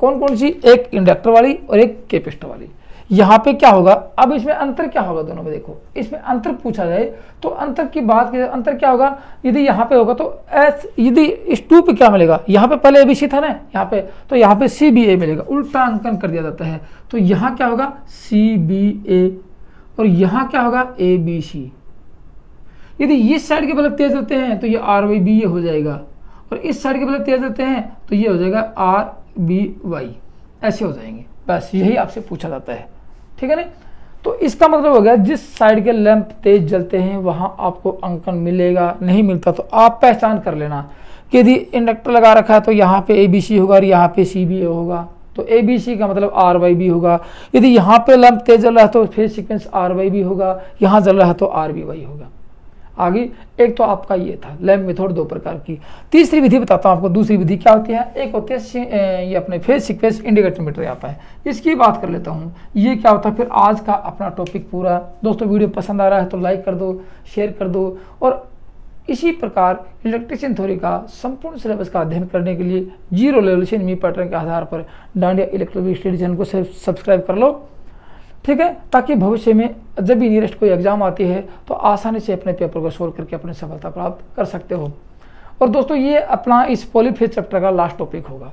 कौन कौन सी, एक इंडक्टर वाली और एक कैपेसिटर वाली। यहाँ पे क्या होगा, अब इसमें अंतर क्या होगा दोनों में, देखो इसमें अंतर पूछा जाए तो अंतर की बात की, अंतर क्या होगा, यदि यहाँ पे होगा तो एस, यदि इस 2 पे क्या मिलेगा, यहाँ पे पहले ABC था ना यहाँ पे, तो यहाँ पे CBA मिलेगा, उल्टा अंकन कर दिया जाता है। तो यहाँ क्या होगा CBA और यहाँ क्या होगा ABC। यदि इस साइड के बल्ब तेज होते हैं तो ये RYB हो जाएगा, और इस साइड के बल्ब तेज होते हैं तो ये हो जाएगा RBY, ऐसे हो जाएंगे। बस यही आपसे पूछा जाता है, ठीक है ना। तो इसका मतलब हो गया जिस साइड के लैंप तेज जलते हैं वहाँ आपको अंकन मिलेगा, नहीं मिलता तो आप पहचान कर लेना कि यदि इंडक्टर लगा रखा है तो यहाँ पे ABC होगा और यहाँ पे CBA होगा, तो ABC का मतलब RYB होगा। यदि यहाँ पे लैंप तेज जल रहा है तो फेज सीक्वेंस RYB होगा, यहाँ जल रहा है तो RBY होगा। आगे एक तो आपका ये था लैंप मेथड 2 प्रकार की। तीसरी विधि बताता हूँ आपको, दूसरी विधि क्या होती है, एक होती है ये अपने फेज सीक्वेंस इंडिकेटर मीटर आता है, इसकी बात कर लेता हूँ ये क्या होता है। फिर आज का अपना टॉपिक पूरा, दोस्तों वीडियो पसंद आ रहा है तो लाइक कर दो, शेयर कर दो, और इसी प्रकार इलेक्ट्रिशियन थ्योरी का संपूर्ण सिलेबस का अध्ययन करने के लिए जीरो लेवल से एनमी पैटर्न के आधार पर डांडिया इलेक्ट्रिकल स्टडी चैनल को सब्सक्राइब कर लो, ठीक है, ताकि भविष्य में जब भी नियरेस्ट कोई एग्जाम आती है तो आसानी से अपने पेपर को सोल्व करके अपनी सफलता प्राप्त कर सकते हो। और दोस्तों ये अपना इस पॉलीफेज चैप्टर का लास्ट टॉपिक होगा,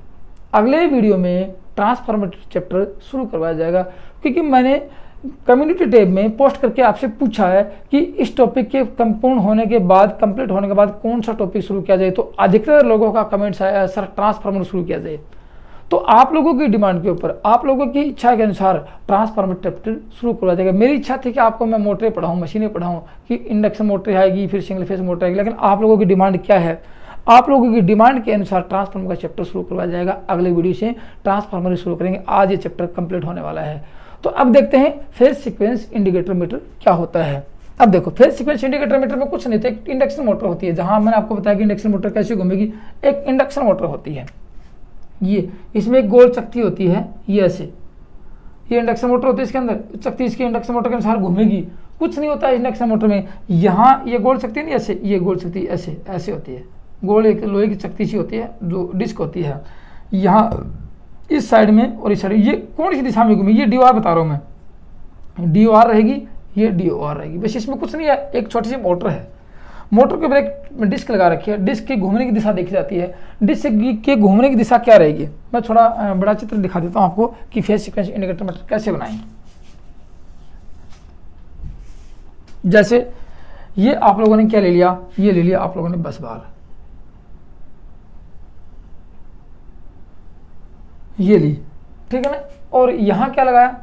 अगले वीडियो में ट्रांसफॉर्मेटिव चैप्टर शुरू करवाया जाएगा, क्योंकि मैंने कम्युनिटी टैब में पोस्ट करके आपसे पूछा है कि इस टॉपिक के कंपूर्ण होने के बाद, कंप्लीट होने के बाद कौन सा टॉपिक शुरू किया जाए, तो अधिकतर लोगों का कमेंट्स आया है सर ट्रांसफॉर्मेटिव शुरू किया जाए। तो आप लोगों की डिमांड के ऊपर, आप लोगों की इच्छा के अनुसार ट्रांसफॉर्मेटिव चैप्टर शुरू करवा जाएगा। मेरी इच्छा थी कि आपको मैं मोटरें पढ़ाऊँ, मशीनें पढ़ाऊँ, कि इंडक्शन मोटर आएगी फिर सिंगल फेज मोटर आएगी, लेकिन आप लोगों की डिमांड क्या है, आप लोगों की डिमांड के अनुसार ट्रांसफार्मर का चैप्टर शुरू करवाया जाएगा। अगले वीडियो से ट्रांसफार्मर शुरू करेंगे, आज ये चैप्टर कंप्लीट होने वाला है। तो अब देखते हैं फेज सिक्वेंस इंडिकेटर मीटर क्या होता है। अब देखो फेज सिक्वेंस इंडिकेटर मीटर में कुछ नहीं था, एक इंडक्शन मोटर होती है, जहाँ मैंने आपको बताया कि इंडक्शन मोटर कैसे घूमेगी, एक इंडक्शन मोटर होती है ये, इसमें एक गोल चक्ति होती है ये ऐसे, ये इंडक्शन मोटर होती है, इसके अंदर चक्ति इसके इंडक्शन मोटर के अनुसार घूमेगी, कुछ नहीं होता है इंडक्शन मोटर में। यहाँ ये गोल चक्ति नहीं ऐसे, ये गोल चक्ति ऐसे ऐसे होती है, गोल एक लोहे की चक्ति सी होती है जो डिस्क होती है, यहाँ इस साइड में और इस साइड में, ये कौन सी दिशा में घूमेगी, ये DOR बता रहा हूँ मैं, DOR रहेगी, ये DOR रहेगी, बस इसमें कुछ नहीं है, एक छोटी सी मोटर है, मोटर के ऊपर एक डिस्क लगा रखी है, डिस्क के घूमने की दिशा देखी जाती है, डिस्क के घूमने की दिशा क्या रहेगी। मैं थोड़ा बड़ा चित्र दिखा देता हूं आपको कि फेज सीक्वेंस इंडिकेटर मीटर कैसे बनाएं। जैसे ये आप लोगों ने क्या ले लिया, ये ले लिया आप लोगों ने बस बार, ये ली, ठीक है ना, और यहाँ क्या लगाया,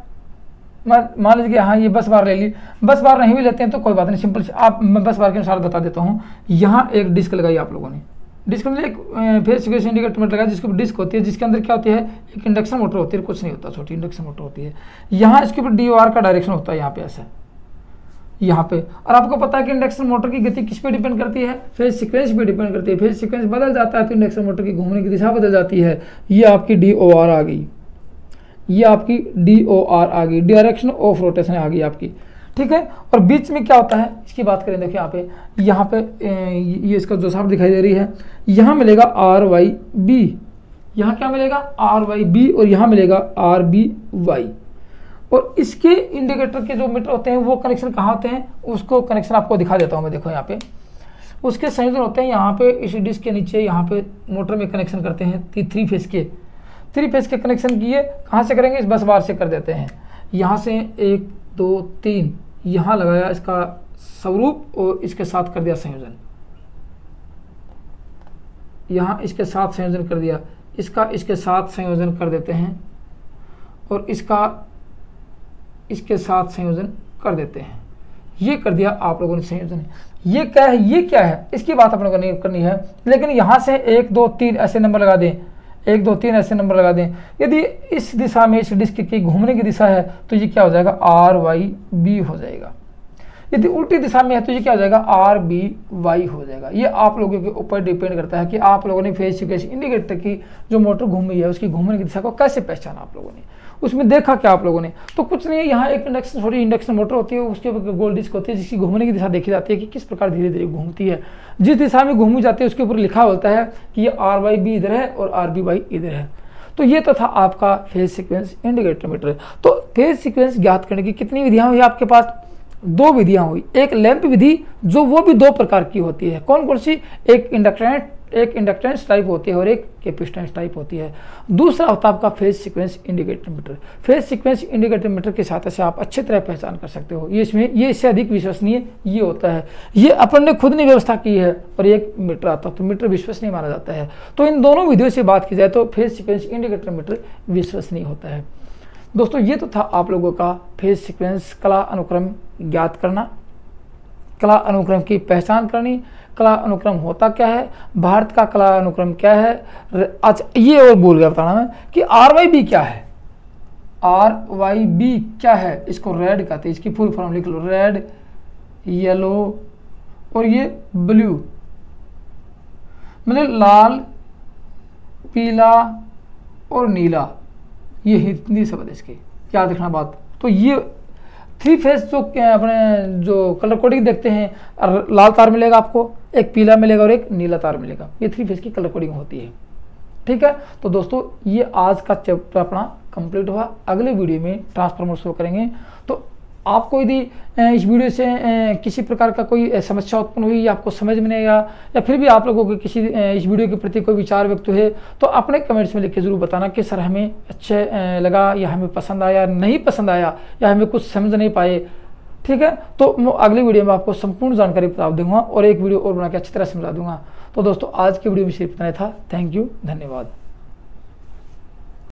मान लीजिए कि हाँ ये बस बार ले ली, बस बार नहीं भी लेते हैं तो कोई बात नहीं, सिंपल आप, मैं बस बार के अनुसार बता देता हूँ। यहाँ एक डिस्क लगाई आप लोगों ने, डिस्क में एक फेज सीक्वेंस इंडिकेटर मीटर लगाया जिसको डिस्क होती है, जिसके अंदर क्या होती है, एक इंडक्शन मोटर होती है, कुछ नहीं होता, छोटी इंडक्शन मोटर होती है। यहाँ इसके ऊपर DOR का डायरेक्शन होता है, यहाँ पे ऐसा, यहाँ पे, और आपको पता है कि इंडक्शन मोटर की गति किस पे डिपेंड करती है, फेज सीक्वेंस पे डिपेंड करती है, फेज सीक्वेंस बदल जाता है तो इंडक्शन मोटर की घूमने की दिशा बदल जाती है। ये आपकी DOR आ गई, ये आपकी DOR आ गई, डायरेक्शन ऑफ रोटेशन आ गई आपकी, ठीक है। और बीच में क्या होता है इसकी बात करें, देखिए यहाँ पे ये इसका जो साफ दिखाई दे रही है, यहाँ मिलेगा RYB, यहाँ क्या मिलेगा RYB, और यहाँ मिलेगा RBY, और इसके इंडिकेटर के जो मीटर होते हैं वो कनेक्शन कहाँ होते हैं, उसको कनेक्शन आपको दिखा देता हूँ मैं, देखो यहाँ पे उसके संयोजन होते हैं, यहाँ पे इस डिस्क के नीचे यहाँ पे मोटर में कनेक्शन करते हैं, 3 फेज के, 3 फेज के कनेक्शन किए, कहाँ से करेंगे, इस बस बार से कर देते हैं, यहाँ से 1 2 3, यहाँ लगाया इसका स्वरूप और इसके साथ कर दिया संयोजन, यहाँ इसके साथ संयोजन कर दिया, इसका इसके साथ संयोजन कर देते हैं और इसका इसके साथ संयोजन कर देते हैं। ये कर दिया आप लोगों ने संयोजन। ये क्या है, ये क्या है, इसकी बात आप लोगों ने करनी है। लेकिन यहाँ से 1 2 3 ऐसे नंबर लगा दें, 1 2 3 ऐसे नंबर लगा दें। यदि इस दिशा में इस डिस्क की घूमने की दिशा है तो ये क्या हो जाएगा, RYB हो जाएगा। यदि उल्टी दिशा में है तो ये क्या हो जाएगा, RBY हो जाएगा। ये आप लोगों के ऊपर डिपेंड करता है कि आप लोगों ने फेज सीक्वेंस इंडिकेटर की जो मोटर घूमी है उसकी घूमने की दिशा को कैसे पहचाना आप लोगों ने, उसमें देखा क्या आप लोगों ने। तो कुछ नहीं, यहाँ एक इंडक्शन थोड़ी इंडक्शन मोटर होती है, उसके ऊपर गोल डिस्क होती है जिसकी घूमने की दिशा देखी जाती है कि किस प्रकार धीरे धीरे घूमती है। जिस दिशा में घूमी जाती है उसके ऊपर लिखा होता है कि ये RYB इधर है और RBY इधर है। तो ये तो था आपका फेज सिक्वेंस इंडिकेटर मीटर। तो फेज सिक्वेंस ज्ञात करने की कितनी विधियाँ हुई आपके पास, 2 विधियां हुई। एक लैंप विधि, जो वो भी 2 प्रकार की होती है। कौन कौन सी, एक इंडक्टेंस टाइप होती है और एक कैपेसिटेंस टाइप होती है। दूसरा होता है आपका phase sequence indicator meter. Phase sequence indicator meter के साथ से आप अच्छी तरह पहचान कर सकते हो। ये इसमें ये इससे अधिक विश्वसनीय ये होता है, ये अपन ने खुद ने व्यवस्था की है और एक मीटर आता है तो मीटर विश्वसनीय माना जाता है। तो इन दोनों विधियों से बात की जाए तो फेज सीक्वेंस इंडिकेटर मीटर विश्वसनीय होता है। दोस्तों ये तो था आप लोगों का फेज सीक्वेंस कला अनुक्रम ज्ञात करना, कला अनुक्रम की पहचान करनी, कला अनुक्रम होता क्या है, भारत का कला अनुक्रम क्या है। अच्छा ये और भूल गया बताना मैं कि RYB क्या है, RYB क्या है, इसको रेड कहते हैं। इसकी फुल फॉर्म लिख लो, रेड येलो और ये ब्लू, मतलब लाल पीला और नीला, ये हिंदी शब्द इसके याद रखना बात। तो ये 3 फेज जो अपने जो कलर कोडिंग देखते हैं, लाल तार मिलेगा आपको, एक पीला मिलेगा और एक नीला तार मिलेगा। ये 3 फेज की कलर कोडिंग होती है। ठीक है, तो दोस्तों ये आज का चैप्टर अपना कंप्लीट हुआ। अगले वीडियो में ट्रांसफार्मर शो करेंगे। तो आपको यदि इस वीडियो से किसी प्रकार का कोई समस्या उत्पन्न हुई या आपको समझ में नहीं आया या फिर भी आप लोगों के किसी इस वीडियो के प्रति कोई विचार व्यक्त हुए तो अपने कमेंट्स में लिख के ज़रूर बताना कि सर हमें अच्छे लगा या हमें पसंद आया, नहीं पसंद आया या हमें कुछ समझ नहीं पाए। ठीक है, तो अगली वीडियो में आपको संपूर्ण जानकारी प्राप्त दूंगा और एक वीडियो और बना के अच्छी तरह समझा दूंगा। तो दोस्तों आज की वीडियो में सिर्फ इतना ही था। थैंक यू, धन्यवाद।